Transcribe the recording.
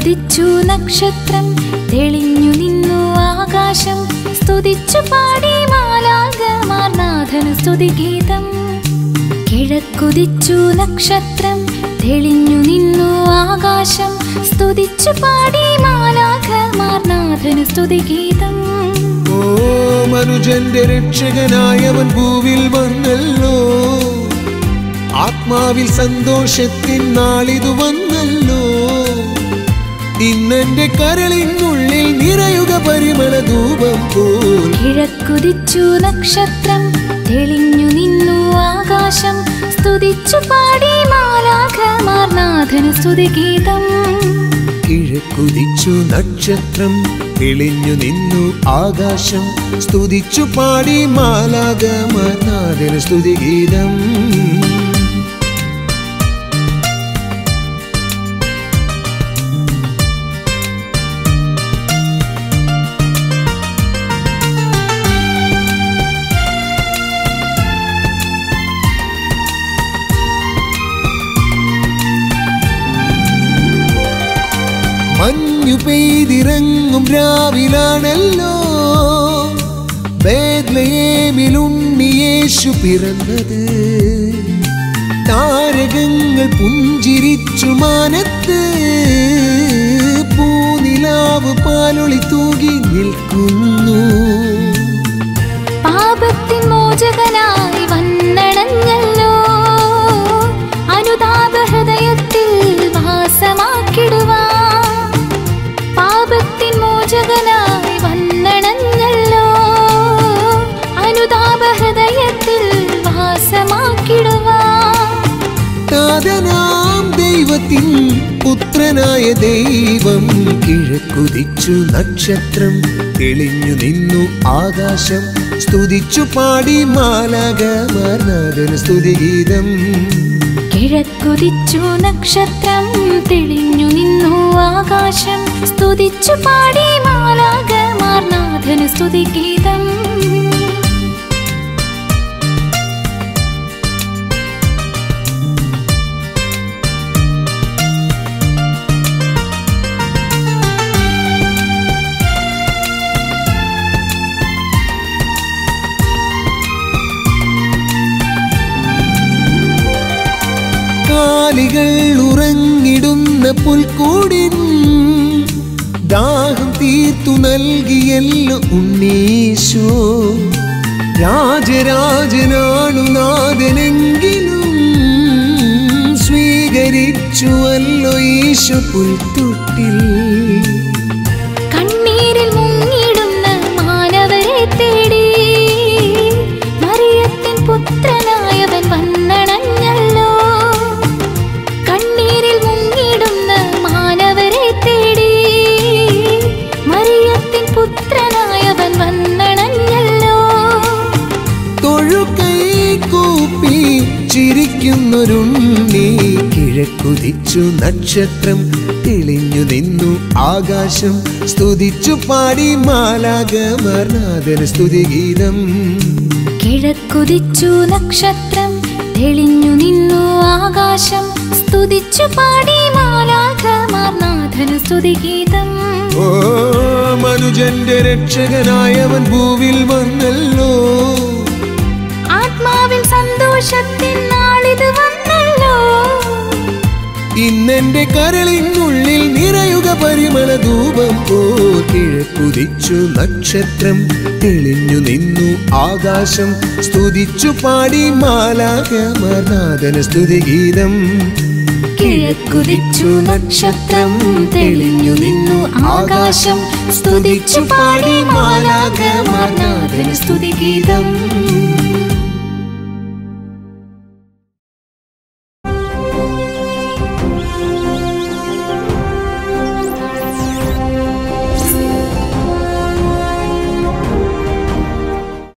Kizhakkudhichu Nakshathram, തെളിഞ്ഞു നിന്നു ആകാശം, സ്തുതിച്ചു പാടി മാലാഖമാർ നാഥനു സ്തുതിഗീതം. കിഴക്കുദിച്ചു നക്ഷത്രം, തെളിഞ്ഞു നിന്നു ആകാശം, സ്തുതിച്ചു പാടി മാലാഖമാർ നാഥനു സ്തുതിഗീതം. ഓ മനുജന്റെ രക്ഷകനായവൻ ഭൂവിൽ വന്നല്ലോ, ആത്മാവിൽ സന്തോഷത്തിൻ നാളിതു വന്നല്ലോ. ഇന്നെന്റെ കരളിനുള്ളിൽ നിറയുക പരിമള ധൂപം പോൽ. കിഴക്കുദിച്ചു നക്ഷത്രം, തെളിഞ്ഞു നിന്നു ആകാശം, സ്തുതിച്ചു പാടി മാലാഖമാർ നാഥനു സ്തുതിഗീതം. കിഴക്കുദിച്ചു നക്ഷത്രം, തെളിഞ്ഞു നിന്നു ആകാശം, സ്തുതിച്ചു പാടി മാലാഖമാർ നാഥനു സ്തുതിഗീതം. മഞ്ഞു പെയ്തിറങ്ങും രാവിലാണല്ലോ ബേത്ലഹേമിൽ ഉണ്ണിയേശു പിറന്നത്. താരകങ്ങൾ പുഞ്ചിരിച്ചു മാനത്ത്, പൂനിലാവ് പാലൊളി തൂകി നിൽക്കുന്നു. പാപത്തിൻ മോചകനായി വന്നണഞ്ഞല്ലോ, അനുതാപ ഹൃദയത്തിൽ വാസമാക്കിടുവാൻ. പാപത്തിൻ മോചകനായി വന്നണഞ്ഞല്ലോ, അനുതാപ ഹൃദയത്തിൽ വാസമാക്കിടുവാൻ. താതനാം ദൈവത്തിൻ പുത്രനായ ദൈവം. കിഴക്കുദിച്ചു നക്ഷത്രം, തെളിഞ്ഞു നിന്നു ആകാശം, സ്തുതിച്ചു പാടി മാലാഖമാർ നാഥനു സ്തുതിഗീതം. കിഴക്കുദിച്ചു നക്ഷത്രം, തെളിഞ്ഞു നിന്നു ആകാശം, സ്തുതിച്ചു പാടി മാലാഖമാർ നാഥനു സ്തുതിഗീതം. കാലികൾ ഉറങ്ങിടുന്ന പുൽക്കൂടിൻ ദാഹം തീർത്തു നൽകിയല്ലോ ഉണ്ണീശോ. രാജരാജനാണു നാഥനെങ്കിലും സ്വീകരിച്ചുവല്ലോ ഈശോ പുൽത്തൊട്ടിൽ. കണ്ണീരിൽ മുങ്ങിടുന്ന മാനവരെ തേടി മറിയത്തിൻ പുത്രനായവൻ വന്നണഞ്ഞല്ലോ. പുത്രനായവൻ വന്നണഞ്ഞല്ലോ. തൊഴുകൈ കൂപ്പി ചിരിക്കുന്നൊരുണ്ണി. കിഴക്കുദിച്ചു നക്ഷത്രം, തെളിഞ്ഞു നിന്നു ആകാശം, സ്തുതിച്ചു പാടി മാലാഖമാർ നാഥനു സ്തുതിഗീതം. കിഴക്കുദിച്ചു നക്ഷത്രം, തെളിഞ്ഞു നിന്നു ആകാശം, സ്തുതിച്ചു പാടി മാലാഖമാർ നാഥനു സ്തുതിഗീതം. ഓ മനുജന്റെ രക്ഷകനായവൻ ഭൂവിൽ വന്നല്ലോ, ആത്മാവിൽ സന്തോഷത്തിൻ നാളിതു വന്നല്ലോ. ഇന്നെന്റെ കരളിനുള്ളിൽ നിറയുക പരിമള ധൂപം പോൽ. കിഴക്കുദിച്ചു നക്ഷത്രം, തെളിഞ്ഞു നിന്നു ആകാശം, സ്തുതിച്ചു പാടി മാലാഖമാർ നാഥനു സ്തുതിഗീതം. കിഴക്കുദിച്ചു നക്ഷത്രം, തെളിഞ്ഞു നിന്നു ആകാശം, സ്തുതിച്ചു പാടി മാലാഖമാർ നാഥനു സ്തുതിഗീതം.